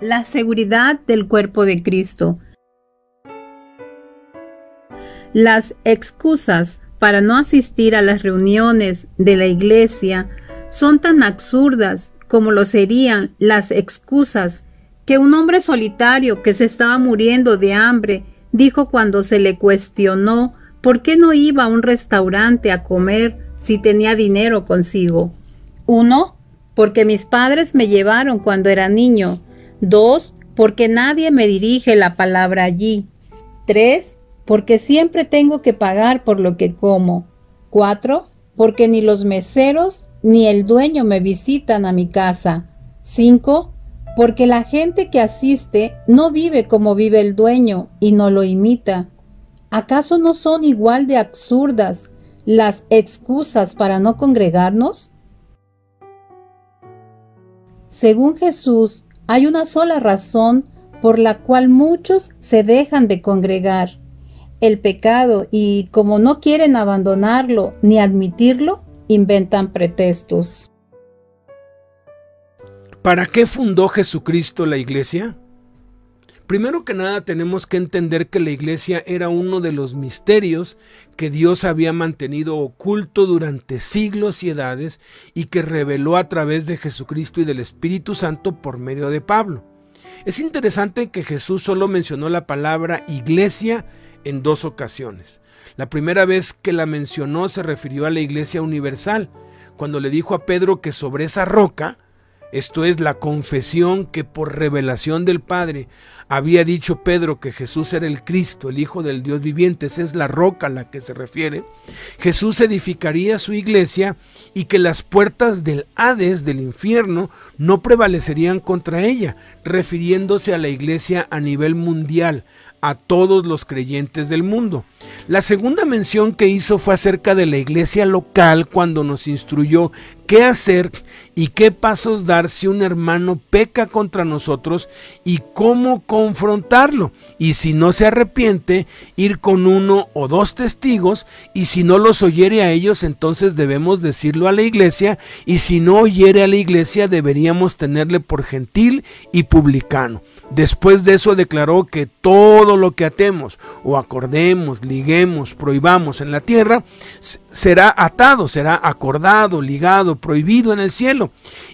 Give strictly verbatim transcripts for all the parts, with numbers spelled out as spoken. la seguridad del cuerpo de Cristo. Las excusas para no asistir a las reuniones de la iglesia son tan absurdas como lo serían las excusas que un hombre solitario que se estaba muriendo de hambre dijo cuando se le cuestionó por qué no iba a un restaurante a comer si tenía dinero consigo. Uno, porque mis padres me llevaron cuando era niño. Dos, porque nadie me dirige la palabra allí. Tres, porque siempre tengo que pagar por lo que como. Cuatro, porque ni los meseros ni el dueño me visitan a mi casa. Cinco, porque la gente que asiste no vive como vive el dueño y no lo imita. ¿Acaso no son igual de absurdas las excusas para no congregarnos? Según Jesús, hay una sola razón por la cual muchos se dejan de congregar: el pecado, y como no quieren abandonarlo ni admitirlo, inventan pretextos. ¿Para qué fundó Jesucristo la iglesia? Primero que nada, tenemos que entender que la iglesia era uno de los misterios que Dios había mantenido oculto durante siglos y edades y que reveló a través de Jesucristo y del Espíritu Santo por medio de Pablo. Es interesante que Jesús solo mencionó la palabra iglesia en dos ocasiones. La primera vez que la mencionó se refirió a la iglesia universal, cuando le dijo a Pedro que sobre esa roca, esto es la confesión que por revelación del Padre había dicho Pedro que Jesús era el Cristo, el Hijo del Dios viviente, esa es la roca a la que se refiere, Jesús edificaría su iglesia y que las puertas del Hades, del infierno, no prevalecerían contra ella, refiriéndose a la iglesia a nivel mundial, a todos los creyentes del mundo. La segunda mención que hizo fue acerca de la iglesia local, cuando nos instruyó qué hacer y qué pasos dar si un hermano peca contra nosotros y cómo confrontarlo, y si no se arrepiente, ir con uno o dos testigos, y si no los oyere a ellos, entonces debemos decirlo a la iglesia, y si no oyere a la iglesia deberíamos tenerle por gentil y publicano. Después de eso declaró que todo lo que atemos o acordemos, liguemos, prohibamos en la tierra, será atado, será acordado, ligado, prohibido en el cielo.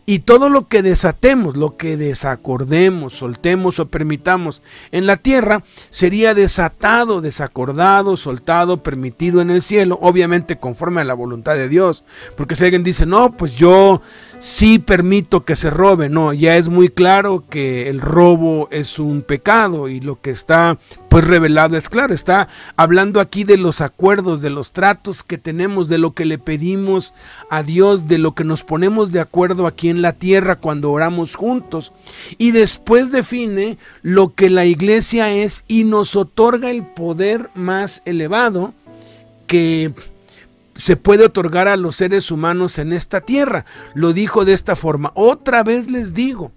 Y todo lo que desatemos, lo que desacordemos, soltemos o permitamos en la tierra, sería desatado, desacordado, soltado, permitido en el cielo, obviamente conforme a la voluntad de Dios. Porque si alguien dice, no, pues yo sí permito que se robe, no, ya es muy claro que el robo es un pecado, y lo que está pues revelado es claro. Está hablando aquí de los acuerdos, de los tratos que tenemos, de lo que le pedimos a Dios, de lo que nos ponemos de acuerdo aquí en la tierra cuando oramos juntos. Y después define lo que la iglesia es y nos otorga el poder más elevado que se puede otorgar a los seres humanos en esta tierra. Lo dijo de esta forma: otra vez les digo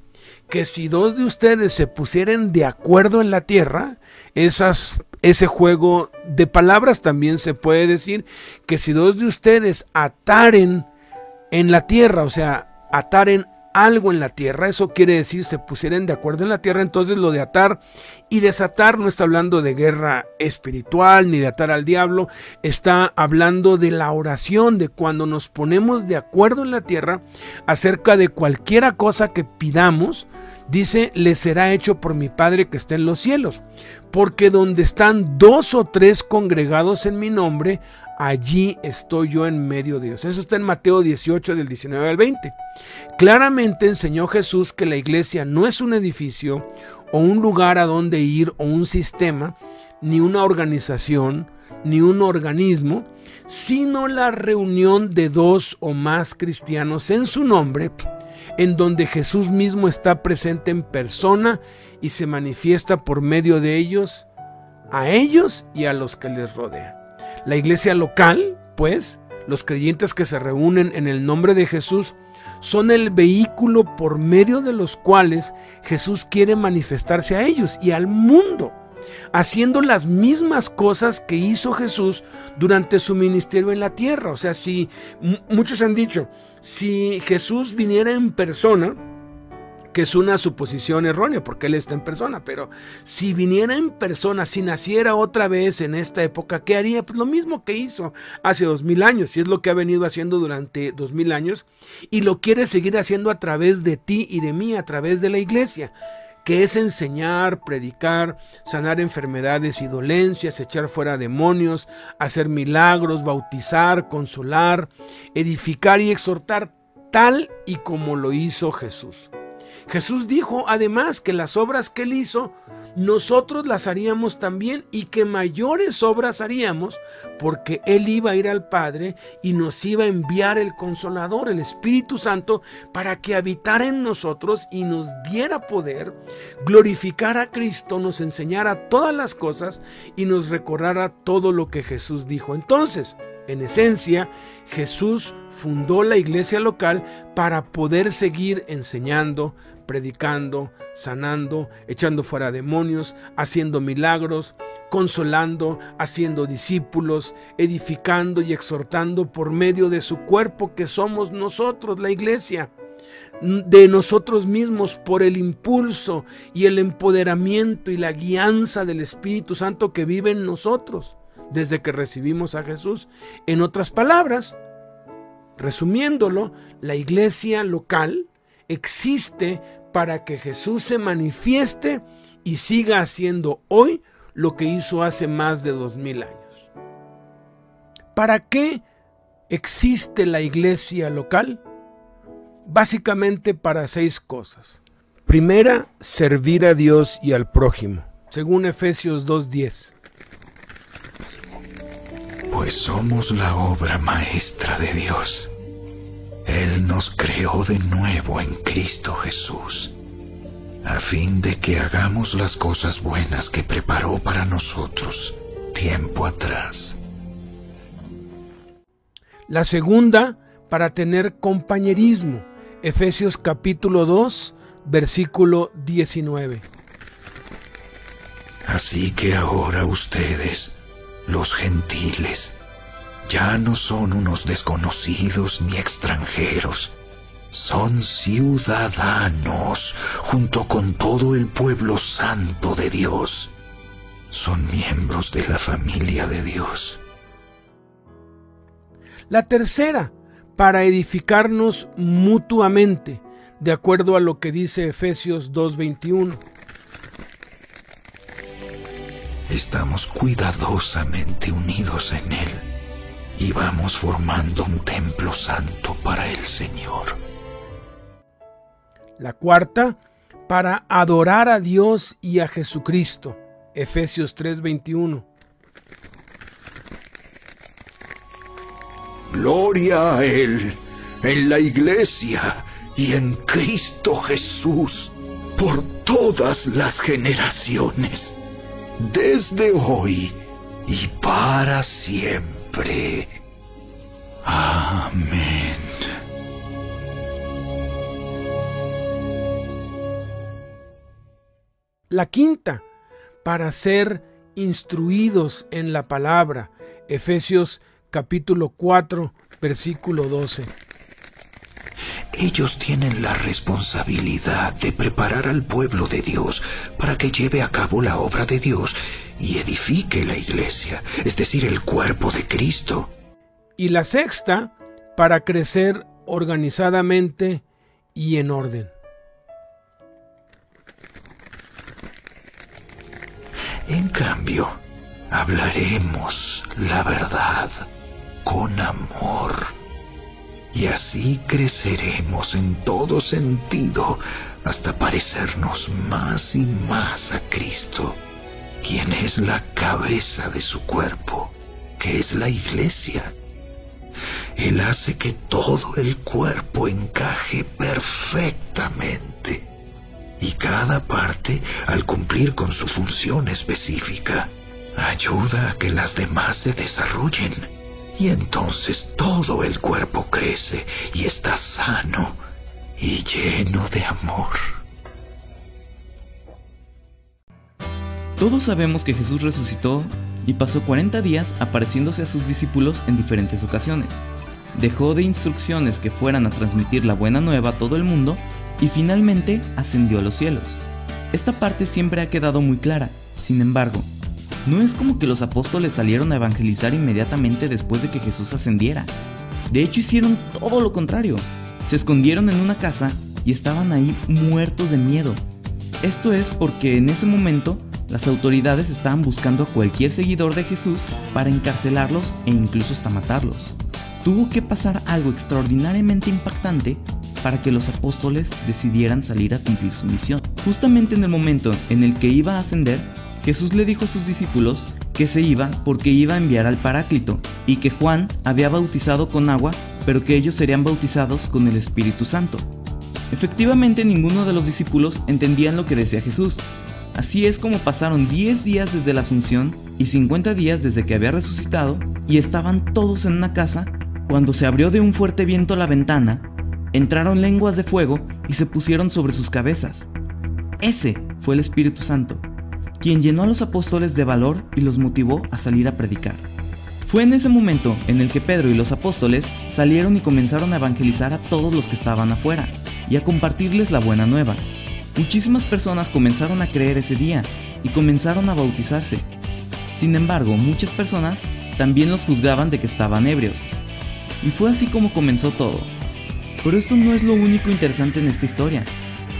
que si dos de ustedes se pusieren de acuerdo en la tierra, esas, ese juego de palabras también se puede decir que si dos de ustedes ataren en la tierra, o sea, ataren algo en la tierra, eso quiere decir se pusieren de acuerdo en la tierra. Entonces lo de atar y desatar no está hablando de guerra espiritual ni de atar al diablo, está hablando de la oración, de cuando nos ponemos de acuerdo en la tierra acerca de cualquiera cosa que pidamos, dice, le será hecho por mi Padre que está en los cielos, porque donde están dos o tres congregados en mi nombre, allí estoy yo en medio de ellos. Eso está en Mateo dieciocho del diecinueve al veinte. Claramente enseñó Jesús que la iglesia no es un edificio o un lugar a donde ir o un sistema, ni una organización, ni un organismo, sino la reunión de dos o más cristianos en su nombre, en donde Jesús mismo está presente en persona y se manifiesta por medio de ellos, a ellos y a los que les rodean. La iglesia local, pues, los creyentes que se reúnen en el nombre de Jesús, son el vehículo por medio de los cuales Jesús quiere manifestarse a ellos y al mundo, haciendo las mismas cosas que hizo Jesús durante su ministerio en la tierra. O sea, si muchos han dicho, si Jesús viniera en persona, que es una suposición errónea porque Él está en persona, pero si viniera en persona, si naciera otra vez en esta época, ¿qué haría? Pues lo mismo que hizo hace dos mil años, y es lo que ha venido haciendo durante dos mil años, y lo quiere seguir haciendo a través de ti y de mí, a través de la iglesia, que es enseñar, predicar, sanar enfermedades y dolencias, echar fuera demonios, hacer milagros, bautizar, consolar, edificar y exhortar, tal y como lo hizo Jesús. Jesús dijo además que las obras que él hizo, nosotros las haríamos también, y que mayores obras haríamos, porque él iba a ir al Padre y nos iba a enviar el Consolador, el Espíritu Santo, para que habitara en nosotros y nos diera poder, glorificara a Cristo, nos enseñara todas las cosas y nos recordara todo lo que Jesús dijo. Entonces, en esencia, Jesús fundó la iglesia local para poder seguir enseñando, predicando, sanando, echando fuera demonios, haciendo milagros, consolando, haciendo discípulos, edificando y exhortando por medio de su cuerpo, que somos nosotros, la iglesia, de nosotros mismos, por el impulso y el empoderamiento y la guianza del Espíritu Santo que vive en nosotros desde que recibimos a Jesús. En otras palabras, resumiéndolo, la iglesia local existe para que Jesús se manifieste y siga haciendo hoy lo que hizo hace más de dos mil años. ¿Para qué existe la iglesia local? Básicamente para seis cosas. Primera, servir a Dios y al prójimo, según Efesios dos diez. Pues somos la obra maestra de Dios. Él nos creó de nuevo en Cristo Jesús, a fin de que hagamos las cosas buenas que preparó para nosotros tiempo atrás. La segunda, para tener compañerismo. Efesios capítulo dos, versículo diecinueve. Así que ahora ustedes, los gentiles, ya no son unos desconocidos ni extranjeros, son ciudadanos junto con todo el pueblo santo de Dios, son miembros de la familia de Dios. La tercera, para edificarnos mutuamente, de acuerdo a lo que dice Efesios dos veintiuno. Estamos cuidadosamente unidos en Él y vamos formando un templo santo para el Señor. La cuarta, para adorar a Dios y a Jesucristo. Efesios tres veintiuno. Gloria a Él en la iglesia y en Cristo Jesús por todas las generaciones, desde hoy y para siempre. Amén. La quinta, para ser instruidos en la palabra. Efesios capítulo cuatro, versículo doce. Ellos tienen la responsabilidad de preparar al pueblo de Dios para que lleve a cabo la obra de Dios y edifique la iglesia, es decir, el cuerpo de Cristo. Y la sexta, para crecer organizadamente y en orden. En cambio, hablaremos la verdad con amor. Y así creceremos en todo sentido hasta parecernos más y más a Cristo, quien es la cabeza de su cuerpo, que es la iglesia. Él hace que todo el cuerpo encaje perfectamente y cada parte, al cumplir con su función específica, ayuda a que las demás se desarrollen. Y entonces todo el cuerpo crece y está sano y lleno de amor. Todos sabemos que Jesús resucitó y pasó cuarenta días apareciéndose a sus discípulos en diferentes ocasiones. Dejó de instrucciones que fueran a transmitir la buena nueva a todo el mundo y finalmente ascendió a los cielos. Esta parte siempre ha quedado muy clara, sin embargo, no es como que los apóstoles salieron a evangelizar inmediatamente después de que Jesús ascendiera. De hecho, hicieron todo lo contrario. Se escondieron en una casa y estaban ahí muertos de miedo. Esto es porque en ese momento las autoridades estaban buscando a cualquier seguidor de Jesús para encarcelarlos e incluso hasta matarlos. Tuvo que pasar algo extraordinariamente impactante para que los apóstoles decidieran salir a cumplir su misión. Justamente en el momento en el que iba a ascender, Jesús le dijo a sus discípulos que se iba porque iba a enviar al Paráclito y que Juan había bautizado con agua, pero que ellos serían bautizados con el Espíritu Santo. Efectivamente, ninguno de los discípulos entendían lo que decía Jesús. Así es como pasaron diez días desde la Asunción y cincuenta días desde que había resucitado, y estaban todos en una casa cuando se abrió de un fuerte viento la ventana, entraron lenguas de fuego y se pusieron sobre sus cabezas. Ese fue el Espíritu Santo, quien llenó a los apóstoles de valor y los motivó a salir a predicar. Fue en ese momento en el que Pedro y los apóstoles salieron y comenzaron a evangelizar a todos los que estaban afuera y a compartirles la buena nueva. Muchísimas personas comenzaron a creer ese día y comenzaron a bautizarse. Sin embargo, muchas personas también los juzgaban de que estaban ebrios. Y fue así como comenzó todo. Pero esto no es lo único interesante en esta historia.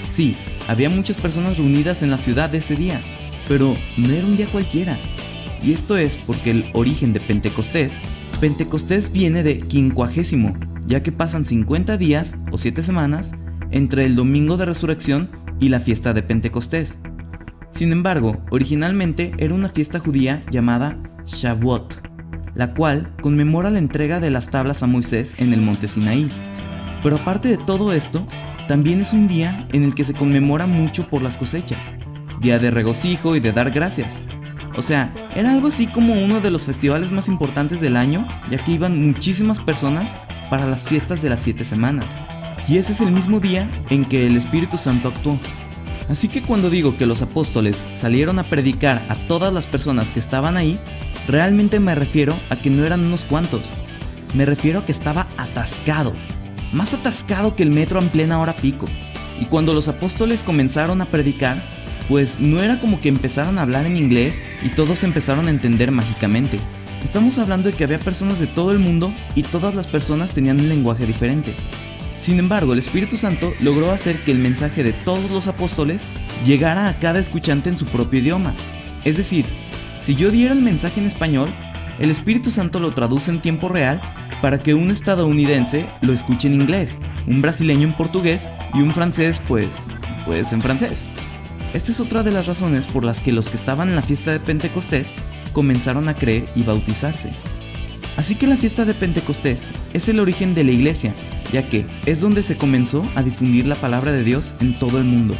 Sí, había muchas personas reunidas en la ciudad ese día, pero no era un día cualquiera. Y esto es porque el origen de Pentecostés, Pentecostés viene de quincuagésimo, ya que pasan cincuenta días o siete semanas entre el domingo de resurrección y la fiesta de Pentecostés. Sin embargo, originalmente era una fiesta judía llamada Shavuot, la cual conmemora la entrega de las tablas a Moisés en el monte Sinaí. Pero aparte de todo esto, también es un día en el que se conmemora mucho por las cosechas, día de regocijo y de dar gracias. O sea, era algo así como uno de los festivales más importantes del año, ya que iban muchísimas personas para las fiestas de las siete semanas. Y ese es el mismo día en que el Espíritu Santo actuó. Así que cuando digo que los apóstoles salieron a predicar a todas las personas que estaban ahí, realmente me refiero a que no eran unos cuantos. Me refiero a que estaba atascado, más atascado que el metro en plena hora pico. Y cuando los apóstoles comenzaron a predicar, pues no era como que empezaron a hablar en inglés y todos empezaron a entender mágicamente. Estamos hablando de que había personas de todo el mundo y todas las personas tenían un lenguaje diferente. Sin embargo, el Espíritu Santo logró hacer que el mensaje de todos los apóstoles llegara a cada escuchante en su propio idioma. Es decir, si yo diera el mensaje en español, el Espíritu Santo lo traduce en tiempo real para que un estadounidense lo escuche en inglés, un brasileño en portugués y un francés pues, pues en francés. Esta es otra de las razones por las que los que estaban en la fiesta de Pentecostés comenzaron a creer y bautizarse. Así que la fiesta de Pentecostés es el origen de la iglesia, ya que es donde se comenzó a difundir la palabra de Dios en todo el mundo.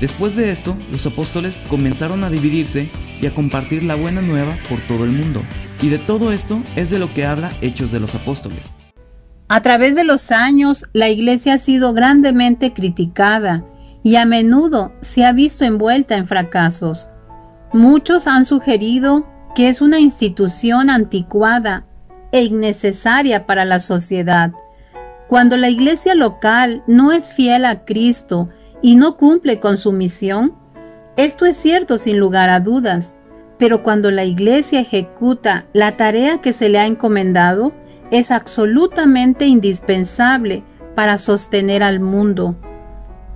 Después de esto, los apóstoles comenzaron a dividirse y a compartir la buena nueva por todo el mundo. Y de todo esto es de lo que habla Hechos de los Apóstoles. A través de los años, la iglesia ha sido grandemente criticada y a menudo se ha visto envuelta en fracasos. Muchos han sugerido que es una institución anticuada e innecesaria para la sociedad. Cuando la iglesia local no es fiel a Cristo y no cumple con su misión, esto es cierto sin lugar a dudas, pero cuando la iglesia ejecuta la tarea que se le ha encomendado, es absolutamente indispensable para sostener al mundo.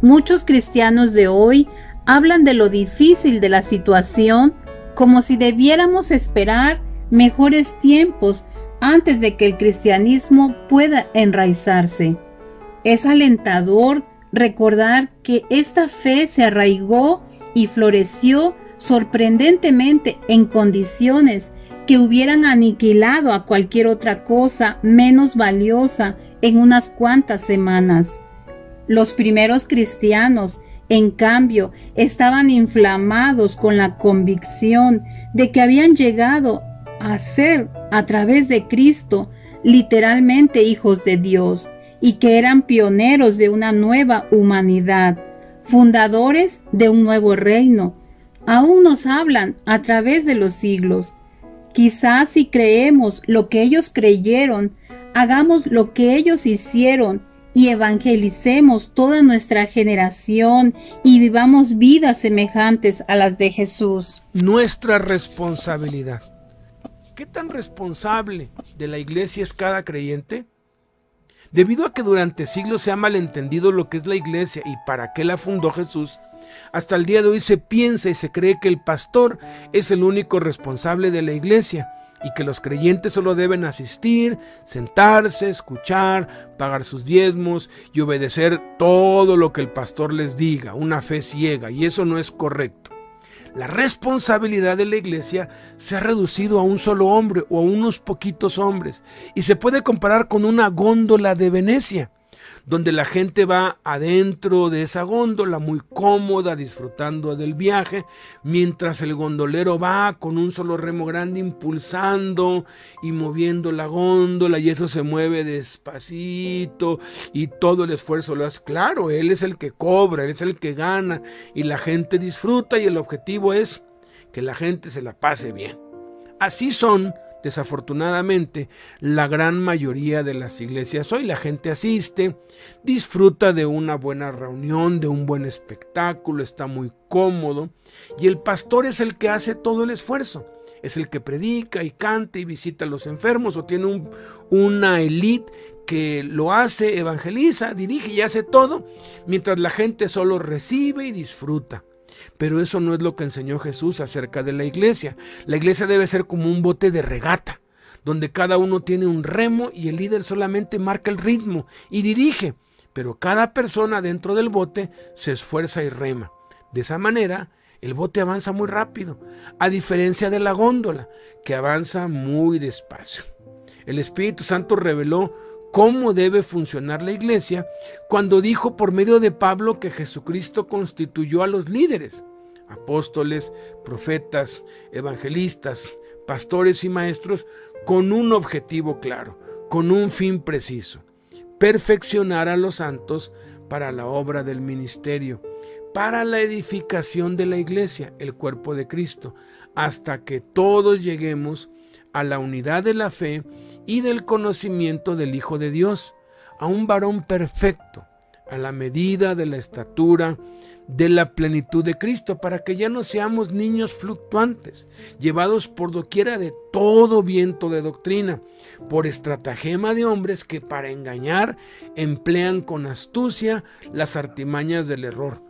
Muchos cristianos de hoy hablan de lo difícil de la situación como si debiéramos esperar mejores tiempos antes de que el cristianismo pueda enraizarse. Es alentador recordar que esta fe se arraigó y floreció sorprendentemente en condiciones que hubieran aniquilado a cualquier otra cosa menos valiosa en unas cuantas semanas. Los primeros cristianos, en cambio, estaban inflamados con la convicción de que habían llegado a ser, a través de Cristo, literalmente hijos de Dios, y que eran pioneros de una nueva humanidad, fundadores de un nuevo reino. Aún nos hablan a través de los siglos. Quizás si creemos lo que ellos creyeron, hagamos lo que ellos hicieron, y evangelicemos toda nuestra generación y vivamos vidas semejantes a las de Jesús. Nuestra responsabilidad. ¿Qué tan responsable de la iglesia es cada creyente? Debido a que durante siglos se ha malentendido lo que es la iglesia y para qué la fundó Jesús, hasta el día de hoy se piensa y se cree que el pastor es el único responsable de la iglesia y que los creyentes solo deben asistir, sentarse, escuchar, pagar sus diezmos y obedecer todo lo que el pastor les diga, una fe ciega, y eso no es correcto. La responsabilidad de la iglesia se ha reducido a un solo hombre o a unos poquitos hombres y se puede comparar con una góndola de Venecia, donde la gente va adentro de esa góndola muy cómoda disfrutando del viaje, mientras el gondolero va con un solo remo grande impulsando y moviendo la góndola, y eso se mueve despacito y todo el esfuerzo lo hace. Claro, él es el que cobra, él es el que gana y la gente disfruta, y el objetivo es que la gente se la pase bien. Así son, desafortunadamente, la gran mayoría de las iglesias hoy. La gente asiste, disfruta de una buena reunión, de un buen espectáculo, está muy cómodo, y el pastor es el que hace todo el esfuerzo, es el que predica y canta y visita a los enfermos, o tiene un, una élite que lo hace, evangeliza, dirige y hace todo, mientras la gente solo recibe y disfruta. Pero eso no es lo que enseñó Jesús acerca de la iglesia. La iglesia debe ser como un bote de regata, donde cada uno tiene un remo y el líder solamente marca el ritmo y dirige, pero cada persona dentro del bote se esfuerza y rema. De esa manera, el bote avanza muy rápido, a diferencia de la góndola, que avanza muy despacio. El Espíritu Santo reveló cómo debe funcionar la iglesia cuando dijo por medio de Pablo que Jesucristo constituyó a los líderes, apóstoles, profetas, evangelistas, pastores y maestros, con un objetivo claro, con un fin preciso: perfeccionar a los santos para la obra del ministerio, para la edificación de la iglesia, el cuerpo de Cristo, hasta que todos lleguemos a la unidad de la fe y del conocimiento del Hijo de Dios, a un varón perfecto, a la medida de la estatura de la plenitud de Cristo, para que ya no seamos niños fluctuantes, llevados por doquiera de todo viento de doctrina, por estratagema de hombres que para engañar emplean con astucia las artimañas del error,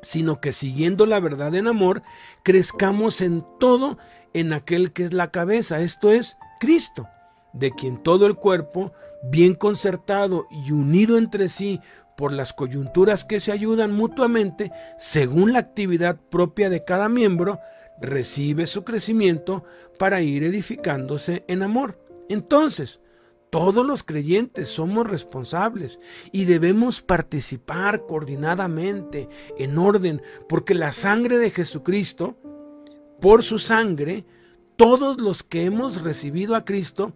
sino que siguiendo la verdad en amor, crezcamos en todo en aquel que es la cabeza, esto es, Cristo, de quien todo el cuerpo, bien concertado y unido entre sí por las coyunturas que se ayudan mutuamente, según la actividad propia de cada miembro, recibe su crecimiento para ir edificándose en amor. Entonces, todos los creyentes somos responsables y debemos participar coordinadamente, en orden, porque la sangre de Jesucristo, por su sangre, todos los que hemos recibido a Cristo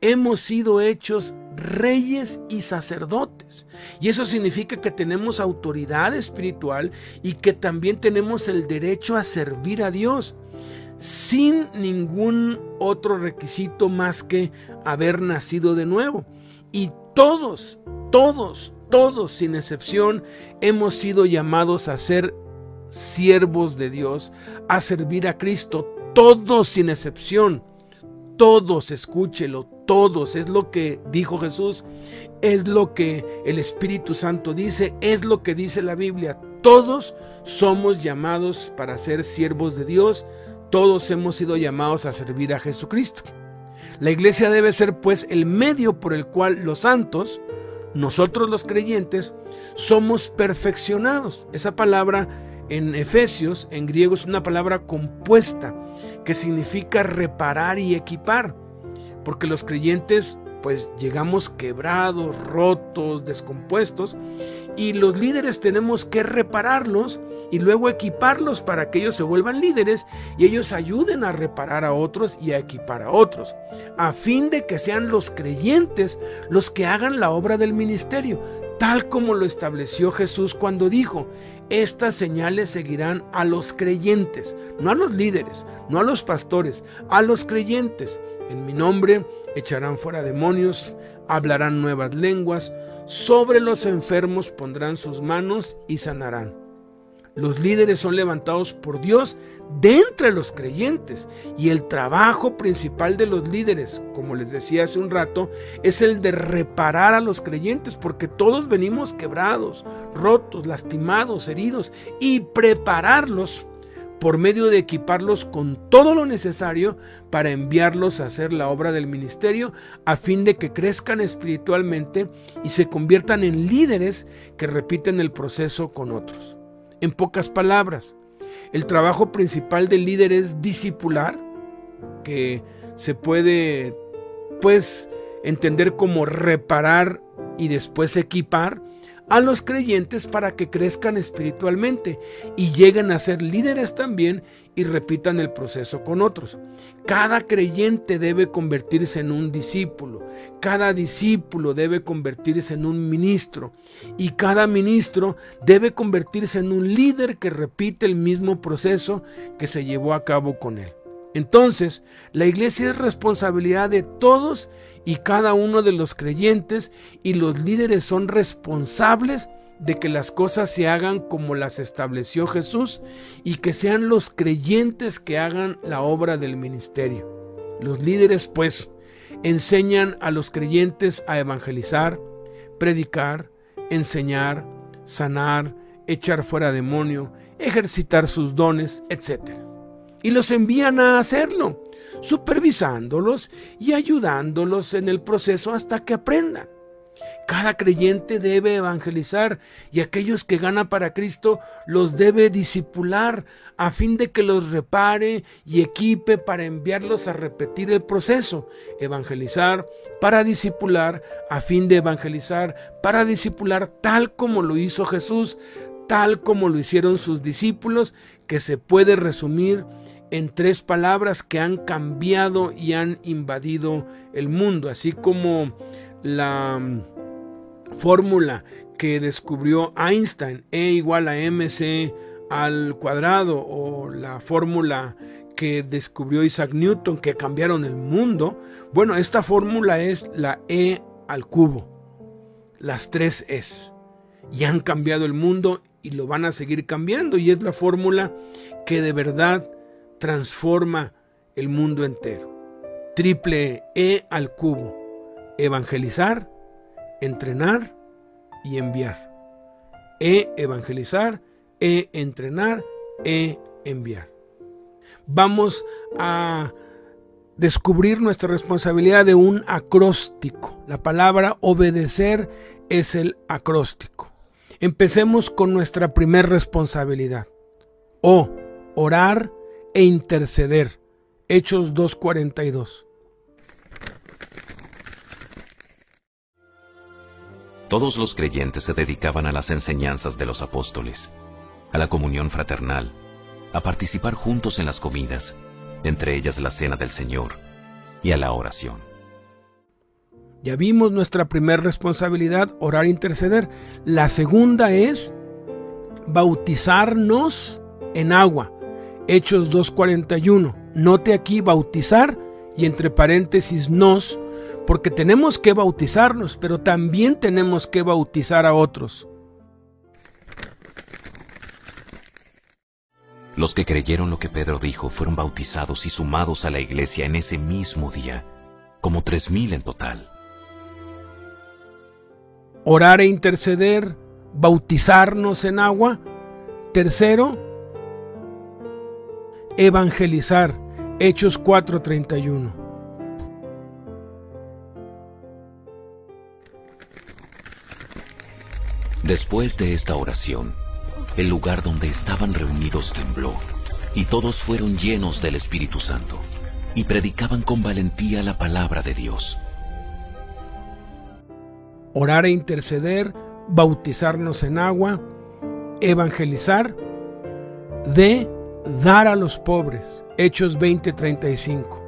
hemos sido hechos reyes y sacerdotes. Y eso significa que tenemos autoridad espiritual y que también tenemos el derecho a servir a Dios, sin ningún otro requisito más que haber nacido de nuevo. Y todos, todos, todos sin excepción hemos sido llamados a ser siervos de Dios, a servir a Cristo. Todos sin excepción, todos, escúchelo, todos, es lo que dijo Jesús, es lo que el Espíritu Santo dice, es lo que dice la Biblia. Todos somos llamados para ser siervos de Dios, todos hemos sido llamados a servir a Jesucristo. La iglesia debe ser pues el medio por el cual los santos, nosotros los creyentes, somos perfeccionados. Esa palabra en Efesios, en griego, es una palabra compuesta que significa reparar y equipar, porque los creyentes pues llegamos quebrados, rotos, descompuestos, y los líderes tenemos que repararlos y luego equiparlos para que ellos se vuelvan líderes y ellos ayuden a reparar a otros y a equipar a otros, a fin de que sean los creyentes los que hagan la obra del ministerio, tal como lo estableció Jesús cuando dijo: estas señales seguirán a los creyentes, no a los líderes, no a los pastores, a los creyentes. En mi nombre echarán fuera demonios, hablarán nuevas lenguas, Sobre los enfermos pondrán sus manos y sanarán. Los líderes son levantados por Dios de entre los creyentes, y el trabajo principal de los líderes, como les decía hace un rato, es el de reparar a los creyentes, porque todos venimos quebrados, rotos, lastimados, heridos, y prepararlos por medio de equiparlos con todo lo necesario para enviarlos a hacer la obra del ministerio, a fin de que crezcan espiritualmente y se conviertan en líderes que repiten el proceso con otros. En pocas palabras, el trabajo principal del líder es discipular, que se puede pues entender como reparar y después equipar a los creyentes para que crezcan espiritualmente y lleguen a ser líderes también y repitan el proceso con otros. Cada creyente debe convertirse en un discípulo, cada discípulo debe convertirse en un ministro y cada ministro debe convertirse en un líder que repite el mismo proceso que se llevó a cabo con él. Entonces, la iglesia es responsabilidad de todos y cada uno de los creyentes, y los líderes son responsables de que las cosas se hagan como las estableció Jesús y que sean los creyentes que hagan la obra del ministerio. Los líderes, pues, enseñan a los creyentes a evangelizar, predicar, enseñar, sanar, echar fuera demonio, ejercitar sus dones, etcétera. Y los envían a hacerlo, supervisándolos y ayudándolos en el proceso hasta que aprendan. Cada creyente debe evangelizar y aquellos que gana para Cristo los debe discipular a fin de que los repare y equipe para enviarlos a repetir el proceso. Evangelizar para discipular, a fin de evangelizar para discipular, tal como lo hizo Jesús, tal como lo hicieron sus discípulos, que se puede resumir en tres palabras que han cambiado y han invadido el mundo, así como la fórmula que descubrió Einstein, E igual a mc al cuadrado, o la fórmula que descubrió Isaac Newton, que cambiaron el mundo. Bueno, esta fórmula es la E al cubo, las tres Es, y han cambiado el mundo y lo van a seguir cambiando, y es la fórmula que de verdad transforma el mundo entero. Triple E al cubo: evangelizar, entrenar y enviar. E evangelizar, E entrenar, E enviar. Vamos a descubrir nuestra responsabilidad de un acróstico. La palabra obedecer es el acróstico. Empecemos con nuestra primera responsabilidad: O, orar e interceder. Hechos dos cuarenta y dos. Todos los creyentes se dedicaban a las enseñanzas de los apóstoles, a la comunión fraternal, a participar juntos en las comidas, entre ellas la cena del Señor, y a la oración. Ya vimos nuestra primera responsabilidad: orar e interceder. La segunda es bautizarnos en agua. Hechos dos cuarenta y uno. Note aquí bautizar y entre paréntesis nos, porque tenemos que bautizarnos, pero también tenemos que bautizar a otros. Los que creyeron lo que Pedro dijo fueron bautizados y sumados a la iglesia en ese mismo día, como tres mil en total. Orar e interceder, bautizarnos en agua. Tercero, evangelizar. Hechos cuatro treinta y uno. Después de esta oración, el lugar donde estaban reunidos tembló, y todos fueron llenos del Espíritu Santo, y predicaban con valentía la palabra de Dios. Orar e interceder, bautizarnos en agua, evangelizar, de dar a los pobres. Hechos veinte treinta y cinco.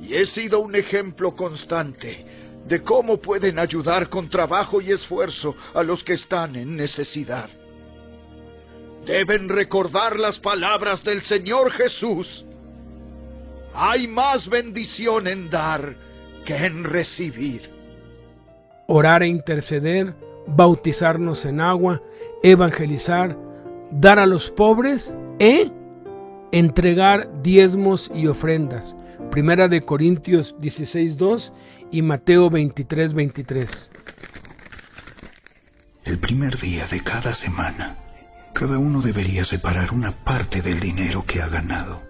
Y he sido un ejemplo constante de cómo pueden ayudar con trabajo y esfuerzo a los que están en necesidad. deben recordar las palabras del Señor Jesús. Hay más bendición en dar que en recibir. Orar e interceder, bautizarnos en agua, evangelizar, dar a los pobres e entregar diezmos y ofrendas. Primera de Corintios dieciséis, dos y Mateo veintitrés, veintitrés. El primer día de cada semana, cada uno debería separar una parte del dinero que ha ganado.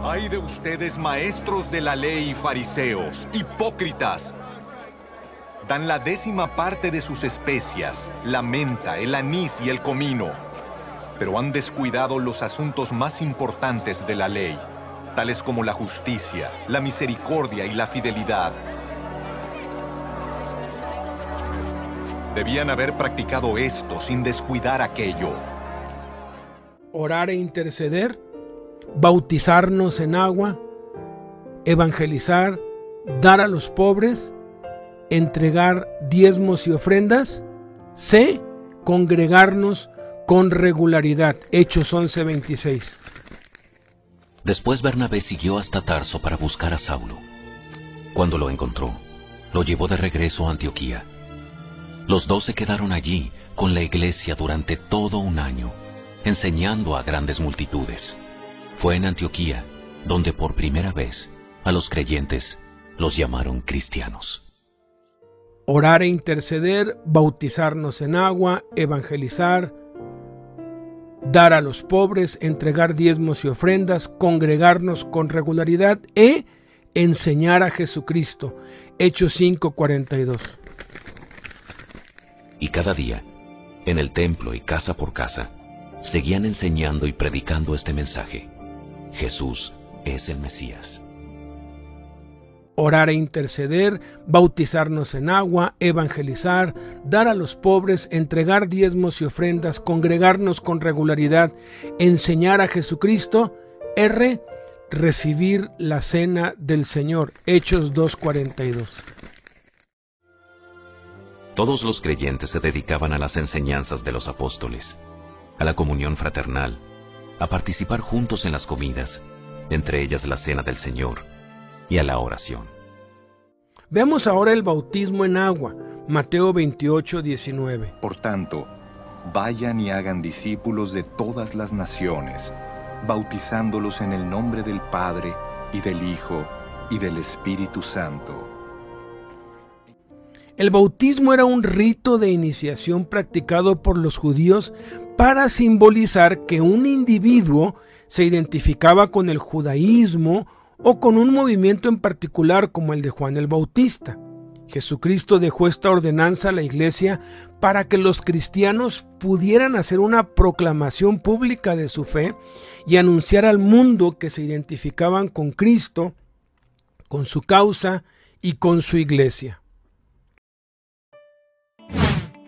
¡Ay de ustedes, maestros de la ley y fariseos, hipócritas! Dan la décima parte de sus especias, la menta, el anís y el comino, pero han descuidado los asuntos más importantes de la ley, tales como la justicia, la misericordia y la fidelidad. Debían haber practicado esto sin descuidar aquello. Orar e interceder, bautizarnos en agua, evangelizar, dar a los pobres, entregar diezmos y ofrendas. C. Congregarnos con regularidad. Hechos once, veintiséis. Después Bernabé siguió hasta Tarso para buscar a Saulo. Cuando lo encontró, lo llevó de regreso a Antioquía. Los dos se quedaron allí con la iglesia durante todo un año, enseñando a grandes multitudes. Fue en Antioquía donde por primera vez a los creyentes los llamaron cristianos. Orar e interceder, bautizarnos en agua, evangelizar, dar a los pobres, entregar diezmos y ofrendas, congregarnos con regularidad e enseñar a Jesucristo. Hechos cinco, cuarenta y dos. Y cada día, en el templo y casa por casa, seguían enseñando y predicando este mensaje: Jesús es el Mesías. Orar e interceder, bautizarnos en agua, evangelizar, dar a los pobres, entregar diezmos y ofrendas, congregarnos con regularidad, enseñar a Jesucristo. R. Recibir la cena del Señor. Hechos dos, cuarenta y dos. Todos los creyentes se dedicaban a las enseñanzas de los apóstoles, a la comunión fraternal, a participar juntos en las comidas, entre ellas la cena del Señor, y a la oración. Veamos ahora el bautismo en agua, Mateo veintiocho, diecinueve. Por tanto, vayan y hagan discípulos de todas las naciones, bautizándolos en el nombre del Padre, y del Hijo, y del Espíritu Santo. El bautismo era un rito de iniciación practicado por los judíos para simbolizar que un individuo se identificaba con el judaísmo o con un movimiento en particular como el de Juan el Bautista. Jesucristo dejó esta ordenanza a la iglesia para que los cristianos pudieran hacer una proclamación pública de su fe y anunciar al mundo que se identificaban con Cristo, con su causa y con su iglesia.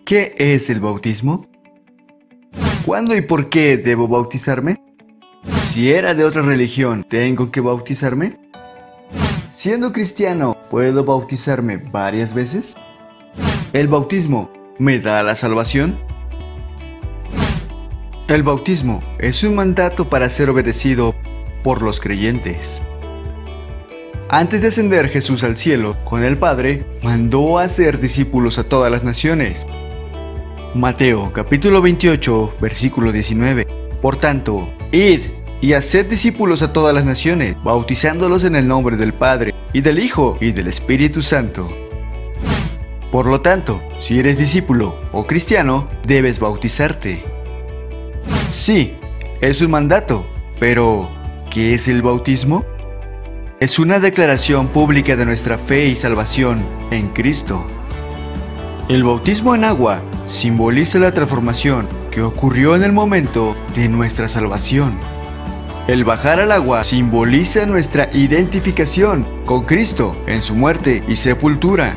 ¿Qué es el bautismo? ¿Cuándo y por qué debo bautizarme? Si era de otra religión, ¿tengo que bautizarme? Siendo cristiano, ¿puedo bautizarme varias veces? ¿El bautismo me da la salvación? El bautismo es un mandato para ser obedecido por los creyentes. Antes de ascender Jesús al cielo con el Padre, mandó a hacer discípulos a todas las naciones. Mateo capítulo veintiocho, versículo diecinueve. Por tanto, id y haced discípulos a todas las naciones, bautizándolos en el nombre del Padre, y del Hijo, y del Espíritu Santo. Por lo tanto, si eres discípulo o cristiano, debes bautizarte. Sí, es un mandato, pero ¿qué es el bautismo? Es una declaración pública de nuestra fe y salvación en Cristo. El bautismo en agua simboliza la transformación que ocurrió en el momento de nuestra salvación. El bajar al agua simboliza nuestra identificación con Cristo en su muerte y sepultura.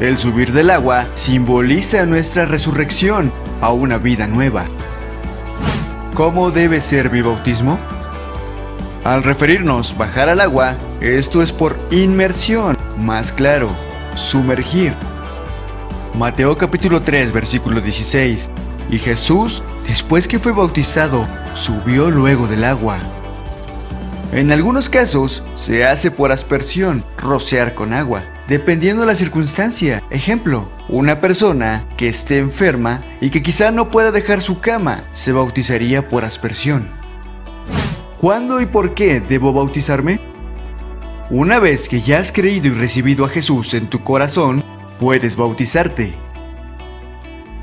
El subir del agua simboliza nuestra resurrección a una vida nueva. ¿Cómo debe ser mi bautismo? Al referirnos bajar al agua, esto es por inmersión, más claro, sumergir. Mateo capítulo tres, versículo dieciséis. Y Jesús, después que fue bautizado, subió luego del agua. En algunos casos, se hace por aspersión, rociar con agua, dependiendo de la circunstancia. Ejemplo, una persona que esté enferma y que quizá no pueda dejar su cama, se bautizaría por aspersión. ¿Cuándo y por qué debo bautizarme? Una vez que ya has creído y recibido a Jesús en tu corazón, puedes bautizarte.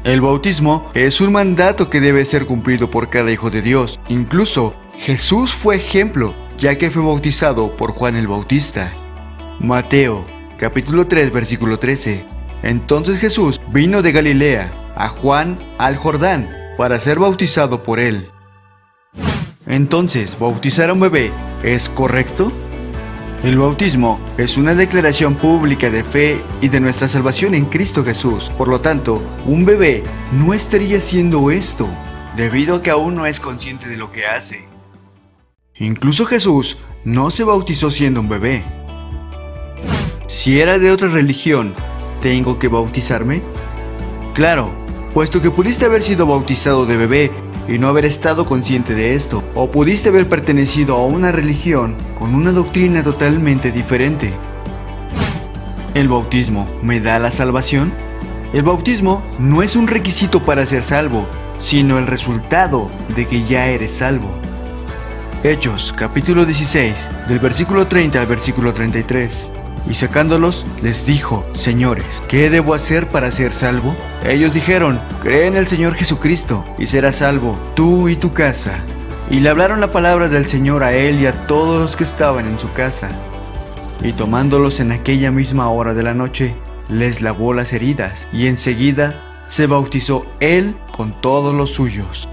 El bautismo es un mandato que debe ser cumplido por cada hijo de Dios. Incluso, Jesús fue ejemplo, ya que fue bautizado por Juan el Bautista. Mateo, capítulo tres, versículo trece. Entonces Jesús vino de Galilea a Juan al Jordán para ser bautizado por él. Entonces, ¿bautizar a un bebé es correcto? El bautismo es una declaración pública de fe y de nuestra salvación en Cristo Jesús. Por lo tanto, un bebé no estaría haciendo esto, debido a que aún no es consciente de lo que hace. Incluso Jesús no se bautizó siendo un bebé. Si era de otra religión, ¿tengo que bautizarme? Claro, puesto que pudiste haber sido bautizado de bebé y no haber estado consciente de esto, o pudiste haber pertenecido a una religión con una doctrina totalmente diferente. ¿El bautismo me da la salvación? El bautismo no es un requisito para ser salvo, sino el resultado de que ya eres salvo. Hechos, capítulo dieciséis, del versículo treinta al versículo treinta y tres. Y sacándolos, les dijo: Señores, ¿qué debo hacer para ser salvo? Ellos dijeron: Cree en el Señor Jesucristo, y serás salvo, tú y tu casa. Y le hablaron la palabra del Señor a él y a todos los que estaban en su casa. Y tomándolos en aquella misma hora de la noche, les lavó las heridas, y enseguida se bautizó él con todos los suyos.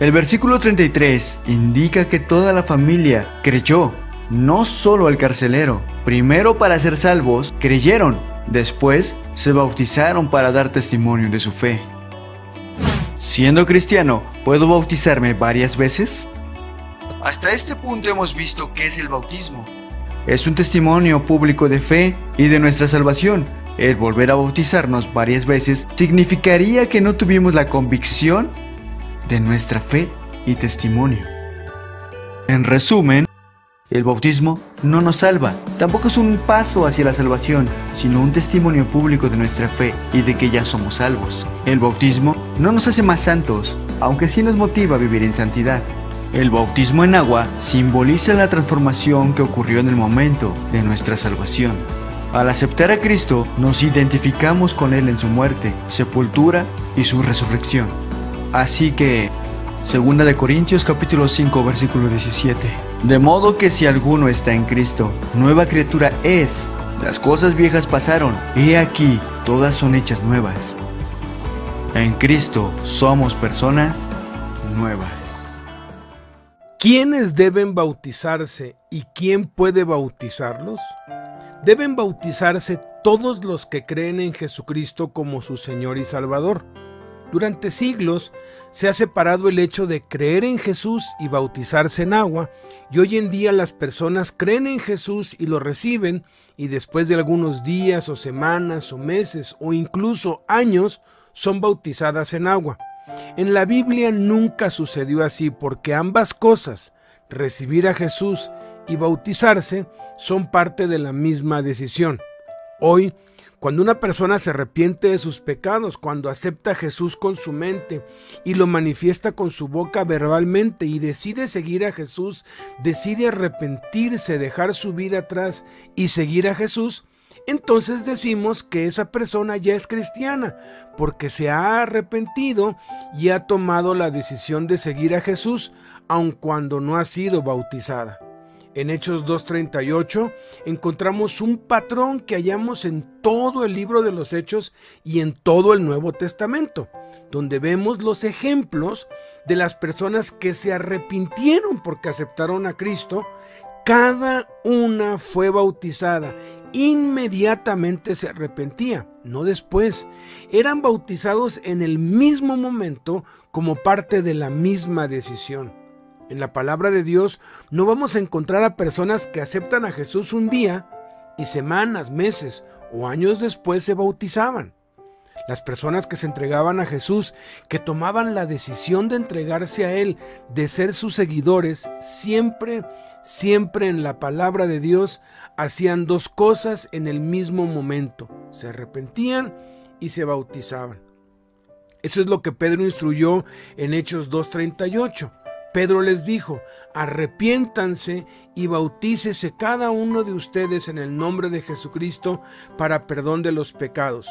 El versículo treinta y tres indica que toda la familia creyó, no solo el carcelero. Primero, para ser salvos, creyeron. Después, se bautizaron para dar testimonio de su fe. Siendo cristiano, ¿puedo bautizarme varias veces? Hasta este punto hemos visto qué es el bautismo. Es un testimonio público de fe y de nuestra salvación. El volver a bautizarnos varias veces significaría que no tuvimos la convicción de nuestra fe y testimonio. En resumen, el bautismo no nos salva, tampoco es un paso hacia la salvación, sino un testimonio público de nuestra fe y de que ya somos salvos. El bautismo no nos hace más santos, aunque sí nos motiva a vivir en santidad. El bautismo en agua simboliza la transformación que ocurrió en el momento de nuestra salvación. Al aceptar a Cristo, nos identificamos con Él en su muerte, sepultura y su resurrección. Así que, segunda de Corintios capítulo cinco versículo diecisiete. De modo que si alguno está en Cristo, nueva criatura es. Las cosas viejas pasaron, he aquí, todas son hechas nuevas. En Cristo somos personas nuevas. ¿Quiénes deben bautizarse y quién puede bautizarlos? Deben bautizarse todos los que creen en Jesucristo como su Señor y Salvador. Durante siglos se ha separado el hecho de creer en Jesús y bautizarse en agua, y hoy en día las personas creen en Jesús y lo reciben, y después de algunos días o semanas o meses o incluso años son bautizadas en agua. En la Biblia nunca sucedió así, porque ambas cosas, recibir a Jesús y bautizarse, son parte de la misma decisión. Hoy, cuando una persona se arrepiente de sus pecados, cuando acepta a Jesús con su mente y lo manifiesta con su boca verbalmente y decide seguir a Jesús, decide arrepentirse, dejar su vida atrás y seguir a Jesús, entonces decimos que esa persona ya es cristiana, porque se ha arrepentido y ha tomado la decisión de seguir a Jesús, aun cuando no ha sido bautizada. En Hechos dos treinta y ocho encontramos un patrón que hallamos en todo el libro de los Hechos y en todo el Nuevo Testamento, donde vemos los ejemplos de las personas que se arrepintieron porque aceptaron a Cristo. Cada una fue bautizada, inmediatamente se arrepentía, no después. Eran bautizados en el mismo momento como parte de la misma decisión. En la palabra de Dios no vamos a encontrar a personas que aceptan a Jesús un día y semanas, meses o años después se bautizaban. Las personas que se entregaban a Jesús, que tomaban la decisión de entregarse a Él, de ser sus seguidores, siempre, siempre en la palabra de Dios hacían dos cosas en el mismo momento: se arrepentían y se bautizaban. Eso es lo que Pedro instruyó en Hechos dos treinta y ocho. Pedro les dijo: arrepiéntanse y bautícese cada uno de ustedes en el nombre de Jesucristo para perdón de los pecados,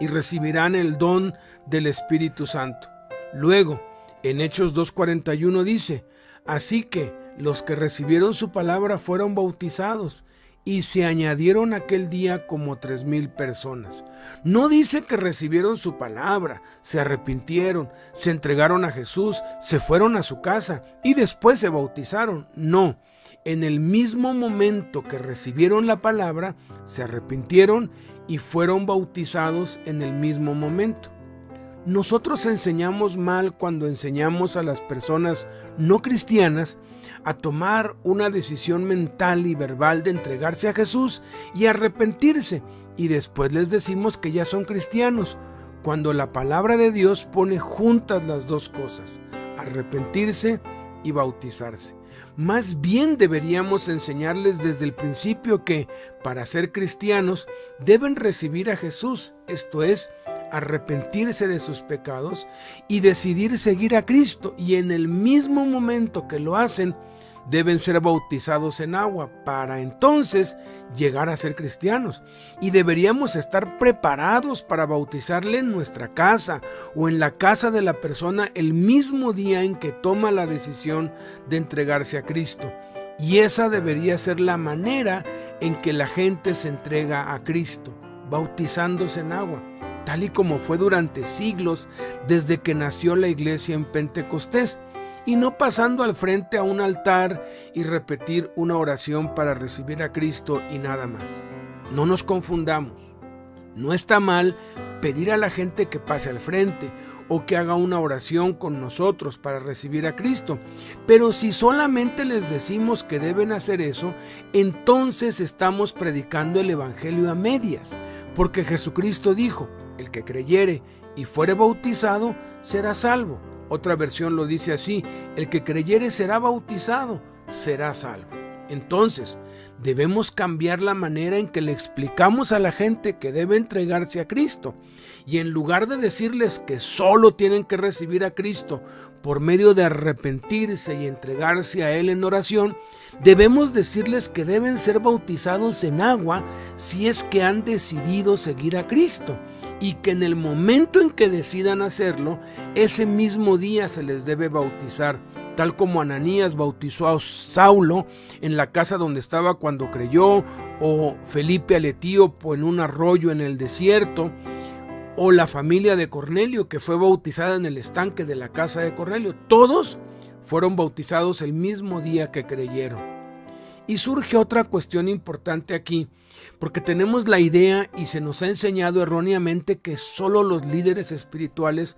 y recibirán el don del Espíritu Santo. Luego, en Hechos dos cuarenta y uno dice: así que los que recibieron su palabra fueron bautizados, y se añadieron aquel día como tres mil personas. No dice que recibieron su palabra, se arrepintieron, se entregaron a Jesús, se fueron a su casa y después se bautizaron. No, en el mismo momento que recibieron la palabra, se arrepintieron y fueron bautizados en el mismo momento. Nosotros enseñamos mal cuando enseñamos a las personas no cristianas a tomar una decisión mental y verbal de entregarse a Jesús y arrepentirse, y después les decimos que ya son cristianos, cuando la palabra de Dios pone juntas las dos cosas: arrepentirse y bautizarse. Más bien deberíamos enseñarles desde el principio que para ser cristianos deben recibir a Jesús, esto es, arrepentirse de sus pecados y decidir seguir a Cristo, y en el mismo momento que lo hacen deben ser bautizados en agua para entonces llegar a ser cristianos, y deberíamos estar preparados para bautizarle en nuestra casa o en la casa de la persona el mismo día en que toma la decisión de entregarse a Cristo. Y esa debería ser la manera en que la gente se entrega a Cristo, bautizándose en agua, tal y como fue durante siglos desde que nació la iglesia en Pentecostés, y no pasando al frente a un altar y repetir una oración para recibir a Cristo y nada más. No nos confundamos. No está mal pedir a la gente que pase al frente o que haga una oración con nosotros para recibir a Cristo, pero si solamente les decimos que deben hacer eso, entonces estamos predicando el evangelio a medias, porque Jesucristo dijo: el que creyere y fuere bautizado será salvo. Otra versión lo dice así: el que creyere será bautizado, será salvo. Entonces, debemos cambiar la manera en que le explicamos a la gente que debe entregarse a Cristo. Y en lugar de decirles que solo tienen que recibir a Cristo por medio de arrepentirse y entregarse a Él en oración, debemos decirles que deben ser bautizados en agua si es que han decidido seguir a Cristo, y que en el momento en que decidan hacerlo, ese mismo día se les debe bautizar, tal como Ananías bautizó a Saulo en la casa donde estaba cuando creyó, o Felipe al etíope en un arroyo en el desierto, o la familia de Cornelio que fue bautizada en el estanque de la casa de Cornelio. Todos fueron bautizados el mismo día que creyeron. Y surge otra cuestión importante aquí, porque tenemos la idea y se nos ha enseñado erróneamente que solo los líderes espirituales